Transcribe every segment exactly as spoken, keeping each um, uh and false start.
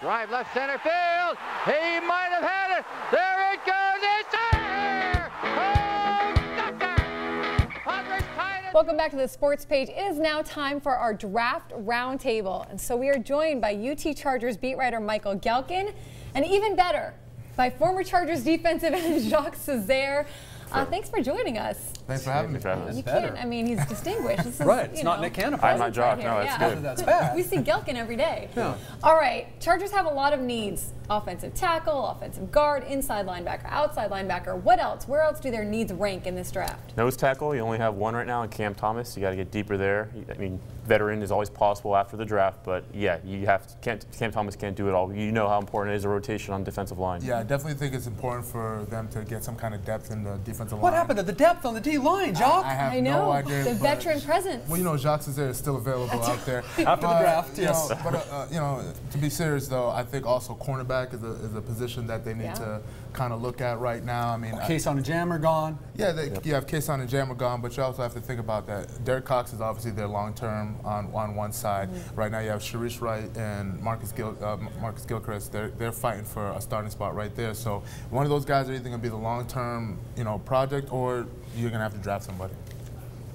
Drive left center field. He might have had it. There it goes. It's there. Oh, welcome back to the Sports Page. It is now time for our draft roundtable. And so we are joined by U T Chargers beat writer Michael Galkin, and even better, by former Chargers defensive end Jacques Cesaire. Uh, thanks for joining us. Thanks for having me. You can't, I mean, he's distinguished. This is, right, it's not Nick Hannaford. I'm not Jock, no, that's good. That's bad. We see Galkin every day. Yeah. All right, Chargers have a lot of needs. Offensive tackle, offensive guard, inside linebacker, outside linebacker. What else? Where else do their needs rank in this draft? Nose tackle, you only have one right now in Cam Thomas. You got to get deeper there. I mean, veteran is always possible after the draft, but yeah, you have to, can't, Cam Thomas can't do it all. You know how important it is, a rotation on defensive line. Yeah, I definitely think it's important for them to get some kind of depth in the defensive line. What happened to the depth on the D line, Jacques? I, I have I know. no idea. The veteran presence. Well, you know, Jacques Cesaire is still available out there after but, the draft. You yes. Know, but uh, uh, you know, to be serious though, I think also cornerback Is a, is a position that they need yeah. to kind of look at right now. I mean, well, Kayson and Jammer gone. Yeah, they, yep. you have Kayson and Jammer gone, but you also have to think about that. Derek Cox is obviously their long term on on one side. Mm-hmm. Right now, you have Sharish Wright and Marcus Gil, uh, Marcus Gilchrist. They're they're fighting for a starting spot right there. So one of those guys are either going to be the long term, you know, project, or you're going to have to draft somebody.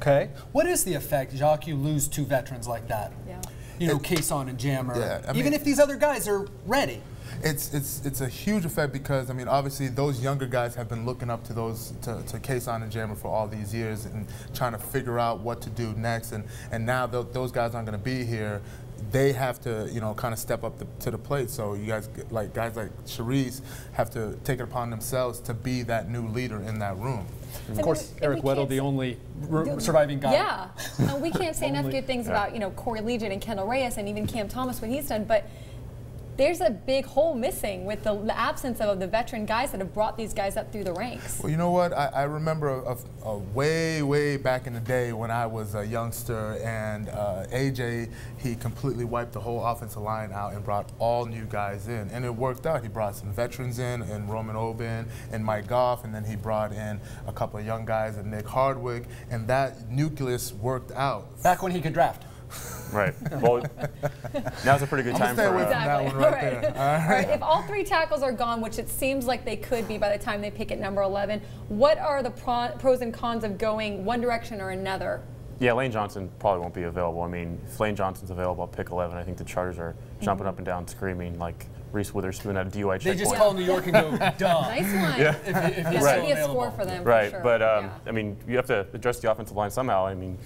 Okay. What is the effect, Jacques? You lose two veterans like that. Yeah. You know, Kayson and Jammer. Yeah, I mean, even if these other guys are ready. It's it's it's a huge effect because I mean obviously those younger guys have been looking up to those to, to Kayson and Jammer for all these years and trying to figure out what to do next, and and now th those guys aren't going to be here. They have to, you know, kind of step up the, to the plate. So you guys, like guys like Sharice, have to take it upon themselves to be that new leader in that room. And of course, Eric Weddle, the only r surviving guy. Yeah, uh, we can't say enough good things yeah. about you know Corey Legion and Kendall Reyes and even Cam Thomas when he's done, but. There's a big hole missing with the, the absence of the veteran guys that have brought these guys up through the ranks. Well, you know what? I, I remember a, a, a way, way back in the day when I was a youngster, and uh, A J, he completely wiped the whole offensive line out and brought all new guys in. And it worked out. He brought some veterans in, and Roman Oben and Mike Goff, and then he brought in a couple of young guys and Nick Hardwick, and that nucleus worked out. Back when he could draft. Right. Well, now's a pretty good time for uh, exactly. that one right, right. there. All right. All right. If all three tackles are gone, which it seems like they could be by the time they pick at number eleven, what are the pro pros and cons of going one direction or another? Yeah, Lane Johnson probably won't be available. I mean, if Lane Johnson's available at pick eleven, I think the Chargers are jumping mm-hmm. up and down screaming like Reese Witherspoon at a D U I checkpoint. They just call New York and go, dumb. Nice one. Yeah. If, if, if yes, right. be a score for them, Right, for sure. but um, yeah. I mean, you have to address the offensive line somehow. I mean,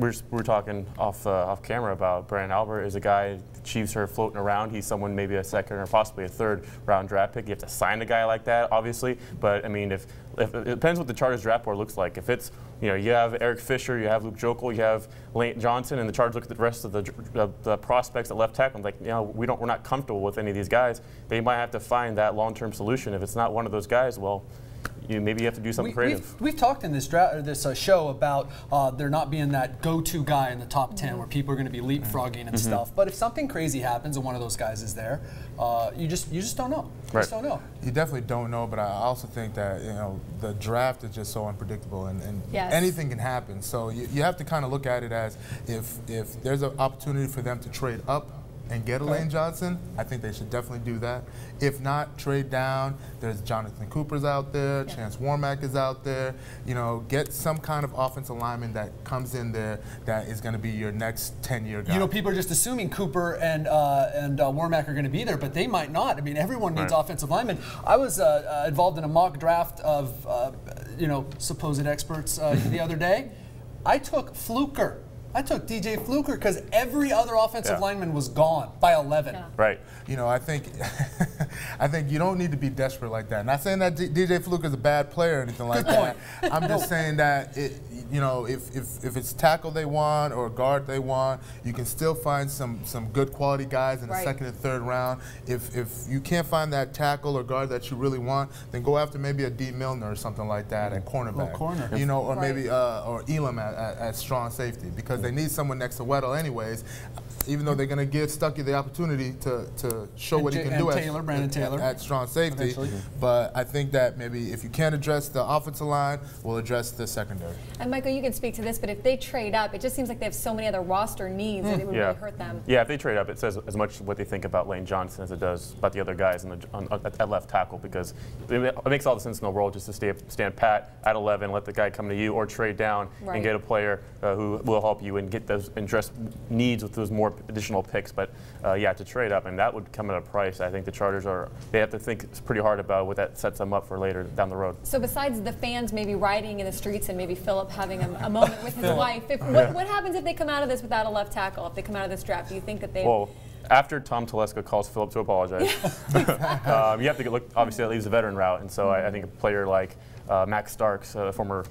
We're, we're talking off uh, off camera about Brian Albert is a guy the Chiefs are floating around. He's someone maybe a second or possibly a third round draft pick. You have to sign a guy like that, obviously. But I mean, if, if it depends what the Chargers draft board looks like. If it's you know you have Eric Fisher, you have Luke Jokel, you have Lane Johnson, and the Chargers look at the rest of the uh, the prospects at left tackle and like you know we don't we're not comfortable with any of these guys. They might have to find that long term solution. If it's not one of those guys, well. You maybe you have to do something we, creative. We've, we've talked in this dra this uh, show about uh, there not being that go-to guy in the top ten where people are going to be leapfrogging and mm-hmm. stuff. But if something crazy happens and one of those guys is there, uh, you just you just don't know. You right. just don't know. You definitely don't know. But I also think that you know the draft is just so unpredictable, and, and yes. anything can happen. So you, you have to kind of look at it as if if there's an opportunity for them to trade up and get a Lane Johnson, I think they should definitely do that. If not, trade down. There's Jonathan Cooper's out there. Yeah. Chance Warmack is out there. You know, get some kind of offensive lineman that comes in there that is going to be your next ten-year guy. You know, people are just assuming Cooper and uh, and uh, Warmack are going to be there, but they might not. I mean, everyone needs right. offensive linemen. I was uh, uh, involved in a mock draft of, uh, you know, supposed experts uh, the other day. I took Fluker. I took D J Fluker because every other offensive yeah. lineman was gone by eleven. Yeah. Right. You know, I think I think you don't need to be desperate like that. Not saying that D J Fluker is a bad player or anything like that. I'm just saying that it, you know, if, if if it's tackle they want or guard they want, you can still find some some good quality guys in right. the second and third round. If if you can't find that tackle or guard that you really want, then go after maybe a D Milner or something like that at cornerback. Oh, corner. You know, or right. maybe uh, or Elam at, at, at strong safety because. They need someone next to Weddle anyways. even though they're going to give Stuckey the opportunity to, to show and what he can do Taylor, at, Brandon Taylor. at strong safety. Eventually. But I think that maybe if you can't address the offensive line, we'll address the secondary. And Michael, you can speak to this, but if they trade up, it just seems like they have so many other roster needs mm. that it would yeah. really hurt them. Yeah, if they trade up, it says as much what they think about Lane Johnson as it does about the other guys in the, on, at left tackle, because it makes all the sense in the world just to stay, stand pat at eleven, let the guy come to you, or trade down right. and get a player uh, who will help you and get those and address needs with those more additional picks. But uh, yeah, to trade up, and that would come at a price. I think the Chargers are, they have to think pretty hard about what that sets them up for later down the road. So besides the fans maybe rioting in the streets and maybe Philip having a, a moment with his wife, if, what, yeah. what happens if they come out of this without a left tackle, if they come out of this draft? Do you think that they... Well, after Tom Telesco calls Philip to apologize, um, you have to get, look, obviously that leaves the veteran route, and so mm-hmm. I, I think a player like uh, Max Starks, uh, former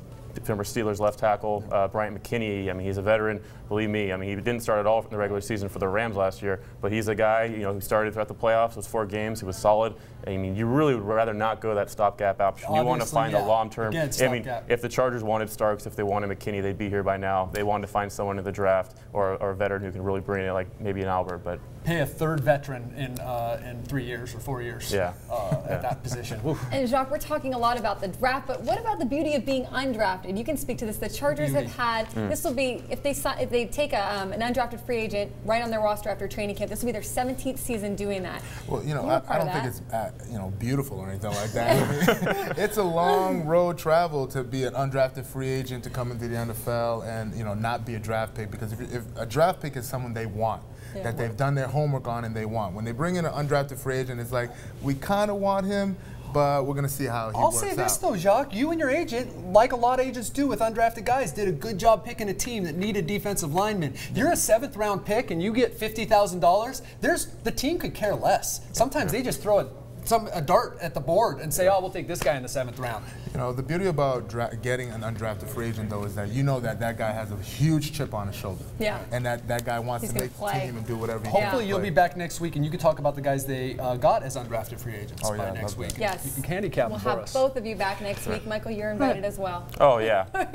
former Steelers left tackle, uh, Bryant McKinney, I mean, he's a veteran, believe me. I mean, he didn't start at all in the regular season for the Rams last year, but he's a guy, you know, who started throughout the playoffs, was four games, he was solid. I mean, you really would rather not go that stopgap option. Obviously, you want to find yeah. a long-term. Again, I mean, if the Chargers wanted Starks, if they wanted McKinney, they'd be here by now. They wanted to find someone in the draft or, or a veteran who can really bring it, like maybe an Albert, but pay a third veteran in uh, in three years or four years. Yeah. Uh, yeah. At that position. And Jacques, we're talking a lot about the draft, but what about the beauty of being undrafted? You can speak to this. The Chargers have had mm. this will be if they if they take a, um, an undrafted free agent right on their roster after training camp. This will be their seventeenth season doing that. Well, you know, you I, I don't think it's. Uh, you know, beautiful or anything like that. It's a long road travel to be an undrafted free agent, to come into the N F L and, you know, not be a draft pick, because if, if a draft pick is someone they want, yeah. that they've done their homework on and they want. When they bring in an undrafted free agent, it's like, we kind of want him, but we're going to see how he I'll works out. I'll say this, though, Jacques. You and your agent, like a lot of agents do with undrafted guys, did a good job picking a team that needed defensive linemen. You're a seventh-round pick and you get fifty thousand dollars. There's the team could care less. Sometimes yeah. they just throw it. Some a dart at the board and say, oh, we'll take this guy in the seventh round. You know, the beauty about dra getting an undrafted free agent, though, is that you know that that guy has a huge chip on his shoulder. Yeah. And that, that guy wants He's to make the team and do whatever he Hopefully can. Hopefully you'll play. be back next week, and you can talk about the guys they uh, got as undrafted free agents oh, by yeah, next week. That. Yes. You can handicap we'll them for us. We'll have both of you back next week. Michael, you're invited right. as well. Oh, yeah. All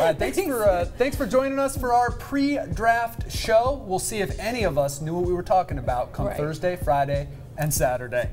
right, thanks, for, uh, thanks for joining us for our pre-draft show. We'll see if any of us knew what we were talking about come right. Thursday, Friday, and Saturday.